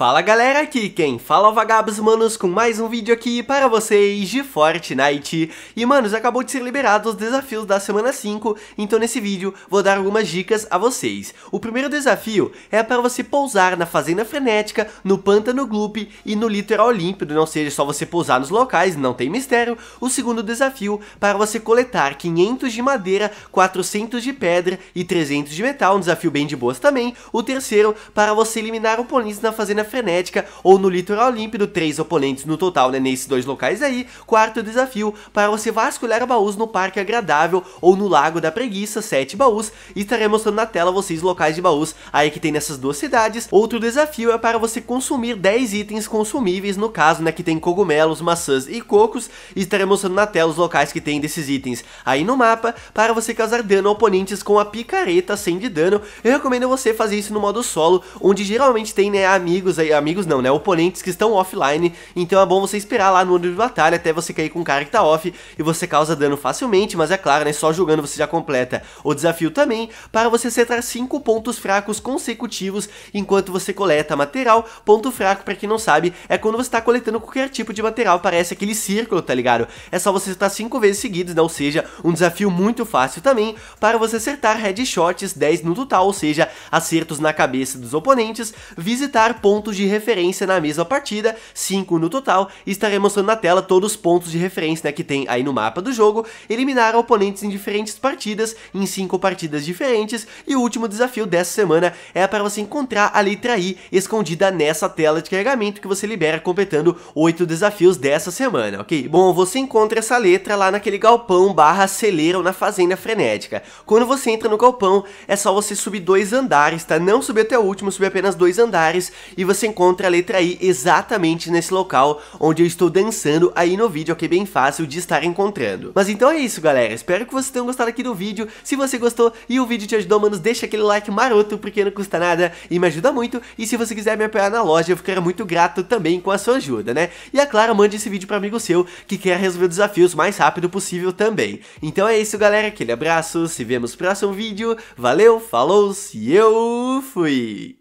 Fala galera, aqui quem fala Vagabos, manos, com mais um vídeo aqui para vocês de Fortnite. E manos, acabou de ser liberado os desafios da semana 5, então nesse vídeo vou dar algumas dicas a vocês. O primeiro desafio é para você pousar na Fazenda Frenética, no Pântano Gloop e no Litoral Olímpico, não seja só você pousar nos locais, não tem mistério. O segundo desafio para você coletar 500 de madeira, 400 de pedra e 300 de metal, um desafio bem de boas também. O terceiro para você eliminar oponentes na Fazenda Frenética ou no Litoral Olímpico, 3 oponentes no total, né, nesses dois locais aí. Quarto desafio, para você vasculhar baús no Parque Agradável ou no Lago da Preguiça, 7 baús, e estarei mostrando na tela vocês locais de baús aí que tem nessas duas cidades. Outro desafio é para você consumir 10 itens consumíveis, no caso, né, que tem cogumelos, maçãs e cocos, e estarei mostrando na tela os locais que tem desses itens aí no mapa, para você causar dano a oponentes com a picareta 100 de dano. Eu recomendo você fazer isso no modo solo, onde geralmente tem, né, amigos, oponentes que estão offline, então é bom você esperar lá no ano de batalha até você cair com um cara que tá off e você causa dano facilmente, mas é claro, né, só jogando você já completa o desafio também, para você acertar 5 pontos fracos consecutivos enquanto você coleta material. Ponto fraco, pra quem não sabe, é quando você tá coletando qualquer tipo de material, parece aquele círculo, tá ligado? É só você acertar 5 vezes seguidas, né, ou seja, um desafio muito fácil também, para você acertar headshots, 10 no total, ou seja, acertos na cabeça dos oponentes. Visitar pontos de referência na mesma partida, 5 no total, e estarei mostrando na tela todos os pontos de referência, né, que tem aí no mapa do jogo. Eliminar oponentes em diferentes partidas, em 5 partidas diferentes. E o último desafio dessa semana é para você encontrar a letra I escondida nessa tela de carregamento que você libera completando 8 desafios dessa semana, ok? Bom, você encontra essa letra lá naquele galpão barra celeiro na Fazenda Frenética. Quando você entra no galpão, é só você subir 2 andares, tá? Não subir até o último, subir apenas 2 andares, e você encontra a letra I exatamente nesse local onde eu estou dançando aí no vídeo, ok? Bem fácil de estar encontrando. Mas então é isso, galera. Espero que vocês tenham gostado aqui do vídeo. Se você gostou e o vídeo te ajudou, manos, deixa aquele like maroto, porque não custa nada e me ajuda muito. E se você quiser me apoiar na loja, eu ficaria muito grato também com a sua ajuda, né? E é claro, mande esse vídeo para amigo seu que quer resolver os desafios o mais rápido possível também. Então é isso, galera. Aquele abraço. Se vemos no próximo vídeo. Valeu, falou, e eu fui!